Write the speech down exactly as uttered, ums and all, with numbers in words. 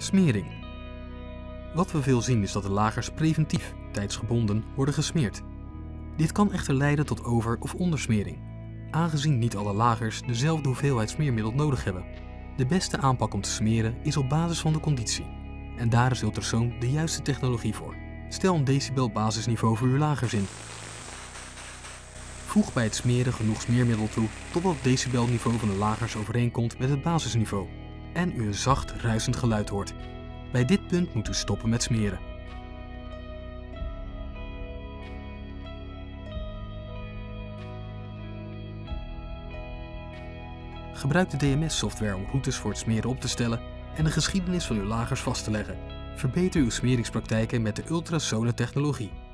Smering. Wat we veel zien is dat de lagers preventief, tijdsgebonden, worden gesmeerd. Dit kan echter leiden tot over- of ondersmering, aangezien niet alle lagers dezelfde hoeveelheid smeermiddel nodig hebben. De beste aanpak om te smeren is op basis van de conditie. En daar is Ultrasoon de juiste technologie voor. Stel een decibel basisniveau voor uw lagers in. Voeg bij het smeren genoeg smeermiddel toe totdat het decibelniveau van de lagers overeenkomt met het basisniveau en u een zacht ruisend geluid hoort. Bij dit punt moet u stoppen met smeren. Gebruik de D M S-software om routes voor het smeren op te stellen en de geschiedenis van uw lagers vast te leggen. Verbeter uw smeringspraktijken met de Ultrasoon technologie.